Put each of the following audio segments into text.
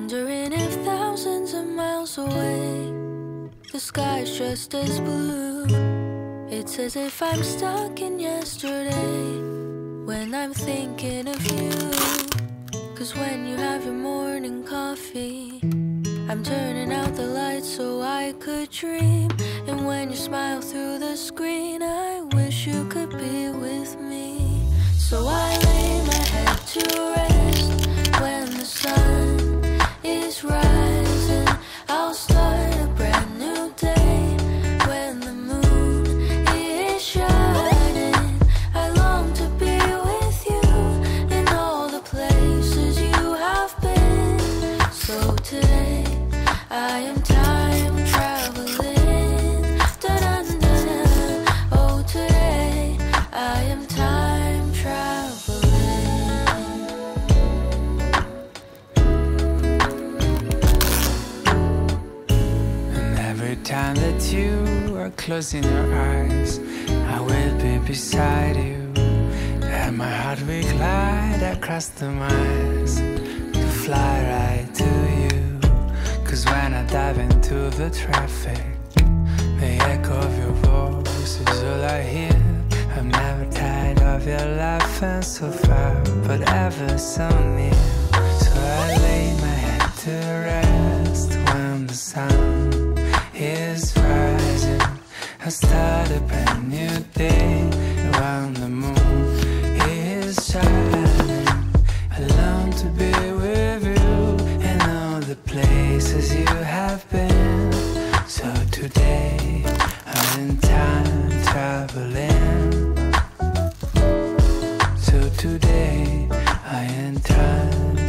Wondering if thousands of miles away the sky's just as blue. It's as if I'm stuck in yesterday when I'm thinking of you. Cause when you have your morning coffee, I'm turning out the lights so I could dream. And when you smile through the screen, I wish you could be with me. So I lay my head to rest when the sun is rising. I'll start a brand new day when the moon is shining. I long to be with you in all the places you have been. So today I am time traveling. Dun, dun, dun, dun. Oh, today I am time traveling. Time that you are closing your eyes, I will be beside you, and my heart will glide across the miles to fly right to you. Cause when I dive into the traffic, the echo of your voice is all I hear. I'm never tired of your laughing, so far but ever so near. So I lay my head to rest when the sun is rising. I start a brand new day around the moon is shining. I long to be with you in all the places you have been. So today I'm in time traveling. So today I'm in time traveling.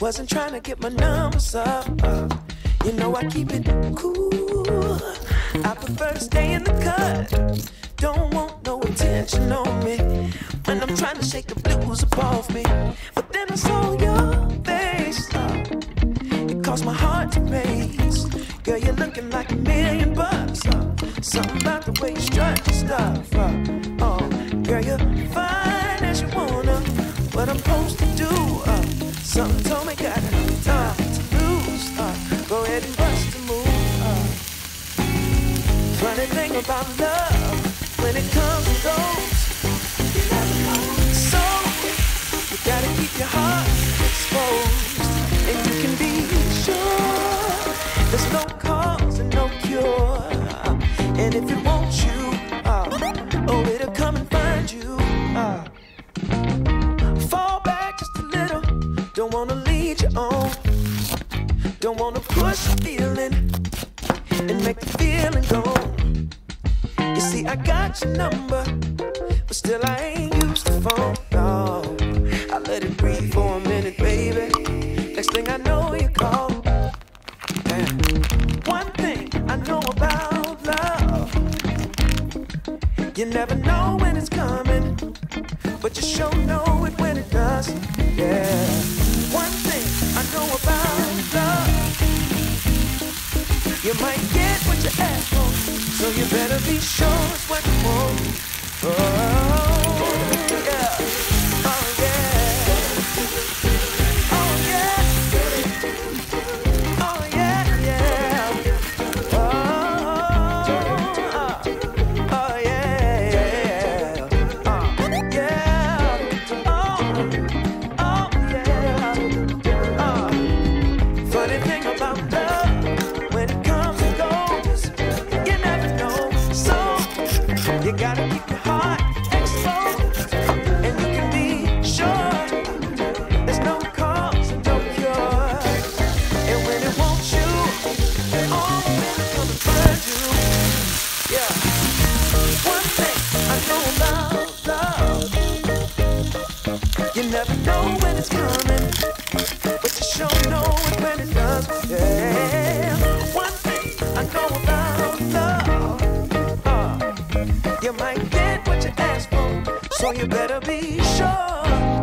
Wasn't trying to get my numbers up. You know I keep it cool. I prefer to stay in the cut. Don't want no attention on me when I'm trying to shake the blues above me. But then I saw your face. It caused my heart to race. Girl, you're looking like $1,000,000. Something about the way you strut your stuff. Oh, girl, you're fine as you wanna. What I'm supposed to do? Something told me got enough time to lose. Go ahead and bust a move. Funny thing about love, when it comes and goes, you never know. So you gotta keep your heart exposed, and you can be sure there's no cause and no cure. And if it won't you, oh, it'll come and find you. Don't wanna lead you on. Don't wanna push the feeling and make the feeling go. You see, I got your number, but still I ain't used to phone. No, I let it breathe for a minute, baby. Next thing I know, you call. Damn. One thing I know about love, you never know when it's coming, but you sure know it when it does. Yeah. One thing I know about love, you might get what you ask for, so you better be sure it's what you want. Oh, yeah, oh, yeah, oh, yeah, oh, yeah, yeah, oh, oh, yeah, oh, yeah, oh. You gotta keep your heart You might get what you ask for, so you better be sure.